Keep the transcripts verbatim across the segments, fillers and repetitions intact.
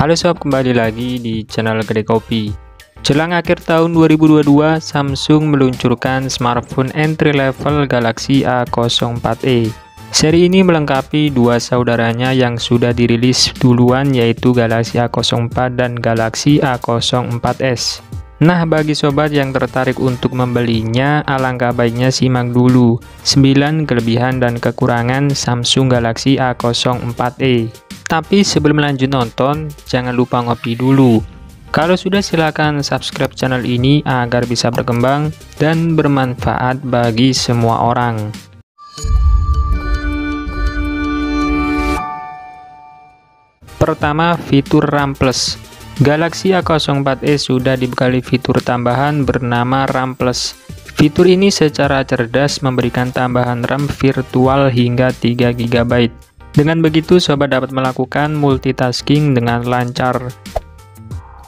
Halo sob, kembali lagi di channel Kedai Kopi. Jelang akhir tahun dua ribu dua puluh dua, Samsung meluncurkan smartphone entry level Galaxy A nol empat e. Seri ini melengkapi dua saudaranya yang sudah dirilis duluan, yaitu Galaxy A nol empat dan Galaxy A nol empat s. Nah, bagi sobat yang tertarik untuk membelinya, alangkah baiknya simak dulu sembilan kelebihan dan kekurangan Samsung Galaxy A nol empat e. Tapi sebelum lanjut nonton, jangan lupa ngopi dulu. Kalau sudah, silakan subscribe channel ini agar bisa berkembang dan bermanfaat bagi semua orang. Pertama, fitur RAM Plus. Galaxy A nol empat e sudah dibekali fitur tambahan bernama RAM Plus. Fitur ini secara cerdas memberikan tambahan RAM virtual hingga tiga giga byte. Dengan begitu, sobat dapat melakukan multitasking dengan lancar.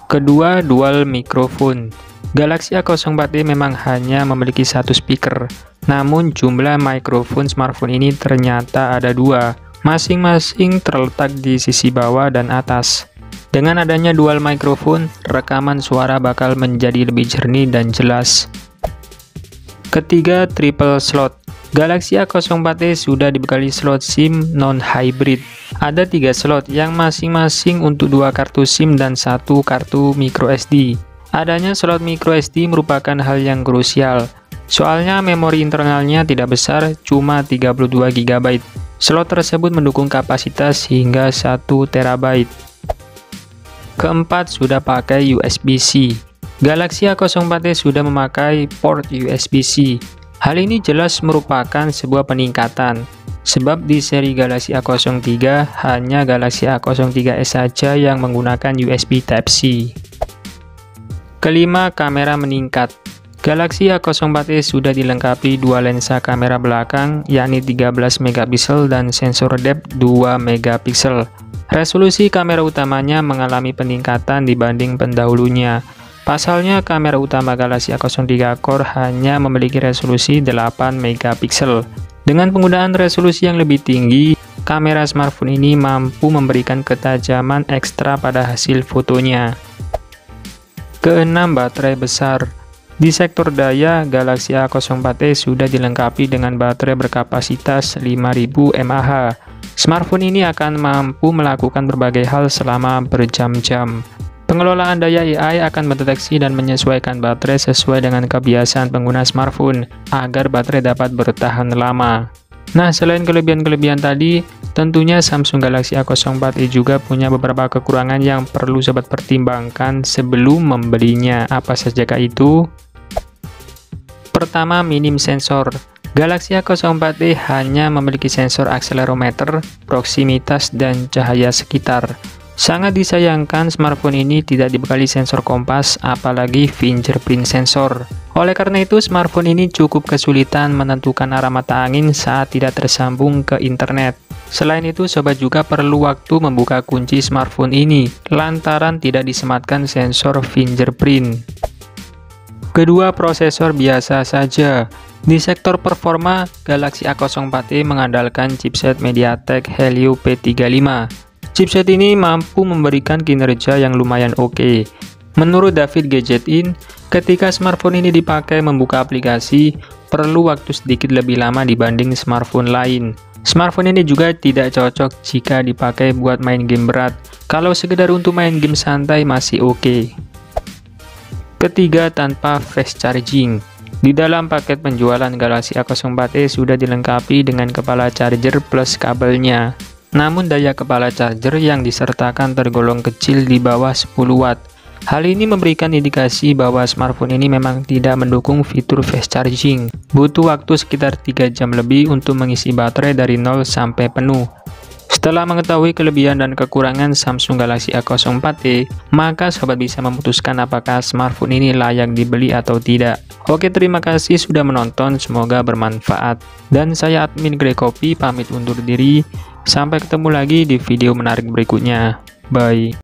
Kedua, dual microphone. Galaxy A nol empat e memang hanya memiliki satu speaker, namun jumlah microphone smartphone ini ternyata ada dua, masing-masing terletak di sisi bawah dan atas. Dengan adanya dual microphone, rekaman suara bakal menjadi lebih jernih dan jelas. Ketiga, triple slot. Galaxy A nol empat e sudah dibekali slot SIM non-hybrid. Ada tiga slot yang masing-masing untuk dua kartu SIM dan satu kartu microSD. Adanya slot microSD merupakan hal yang krusial, soalnya memori internalnya tidak besar, cuma tiga puluh dua giga byte. Slot tersebut mendukung kapasitas hingga satu terabyte. Keempat, sudah pakai U S B C. Galaxy A nol empat e sudah memakai port U S B C. Hal ini jelas merupakan sebuah peningkatan, sebab di seri Galaxy A nol tiga hanya Galaxy A nol tiga s saja yang menggunakan U S B Type-C. Kelima, kamera meningkat. Galaxy A nol empat e sudah dilengkapi dua lensa kamera belakang, yakni tiga belas megapiksel dan sensor depth dua megapiksel. Resolusi kamera utamanya mengalami peningkatan dibanding pendahulunya. Pasalnya, kamera utama Galaxy A nol tiga Core hanya memiliki resolusi delapan megapiksel. Dengan penggunaan resolusi yang lebih tinggi, kamera smartphone ini mampu memberikan ketajaman ekstra pada hasil fotonya. Keenam, baterai besar. Di sektor daya, Galaxy A nol empat e sudah dilengkapi dengan baterai berkapasitas lima ribu mAh. Smartphone ini akan mampu melakukan berbagai hal selama berjam-jam. Pengelolaan daya A I akan mendeteksi dan menyesuaikan baterai sesuai dengan kebiasaan pengguna smartphone, agar baterai dapat bertahan lama. Nah, selain kelebihan-kelebihan tadi, tentunya Samsung Galaxy A nol empat e juga punya beberapa kekurangan yang perlu sobat pertimbangkan sebelum membelinya. Apa sajakah itu? Pertama, minim sensor. Galaxy A nol empat e hanya memiliki sensor akselerometer, proximitas, dan cahaya sekitar. Sangat disayangkan smartphone ini tidak dibekali sensor kompas, apalagi fingerprint sensor. Oleh karena itu, smartphone ini cukup kesulitan menentukan arah mata angin saat tidak tersambung ke internet. Selain itu, sobat juga perlu waktu membuka kunci smartphone ini, lantaran tidak disematkan sensor fingerprint. Kedua, prosesor biasa saja. Di sektor performa, Galaxy A nol empat e mengandalkan chipset Mediatek Helio P tiga puluh lima. Chipset ini mampu memberikan kinerja yang lumayan oke. Menurut David GadgetIn, ketika smartphone ini dipakai membuka aplikasi, perlu waktu sedikit lebih lama dibanding smartphone lain. Smartphone ini juga tidak cocok jika dipakai buat main game berat. Kalau sekedar untuk main game santai masih oke. Ketiga, tanpa fast charging. Di dalam paket penjualan, Galaxy A nol empat e sudah dilengkapi dengan kepala charger plus kabelnya. Namun daya kepala charger yang disertakan tergolong kecil, di bawah sepuluh watt. Hal ini memberikan indikasi bahwa smartphone ini memang tidak mendukung fitur fast charging. Butuh waktu sekitar tiga jam lebih untuk mengisi baterai dari nol sampai penuh. Setelah mengetahui kelebihan dan kekurangan Samsung Galaxy A nol empat e, maka sobat bisa memutuskan apakah smartphone ini layak dibeli atau tidak. Oke, terima kasih sudah menonton, semoga bermanfaat. Dan saya admin Kedai Kopi pamit undur diri, sampai ketemu lagi di video menarik berikutnya. Bye.